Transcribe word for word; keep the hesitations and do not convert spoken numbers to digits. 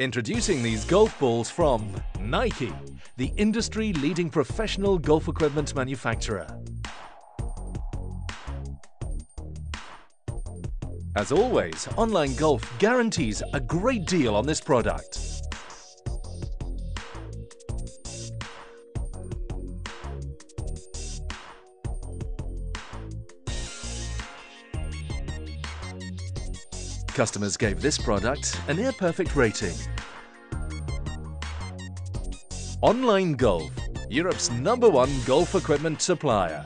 Introducing these golf balls from Nike, the industry-leading professional golf equipment manufacturer. As always, OnlineGolf guarantees a great deal on this product. Customers gave this product a near-perfect rating. OnlineGolf, Europe's number one golf equipment supplier.